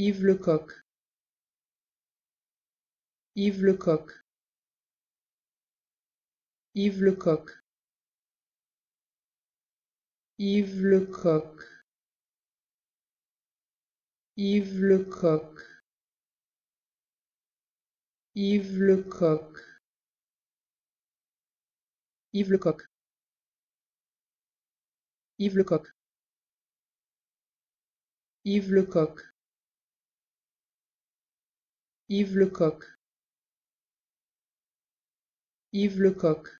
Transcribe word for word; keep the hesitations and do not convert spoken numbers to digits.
Yves Lecoq. Yves Lecoq. Yves Lecoq. Yves Lecoq. Yves Lecoq. Yves Lecoq. Yves Lecoq. Yves Lecoq. Yves Lecoq. Yves Lecoq. Yves Lecoq.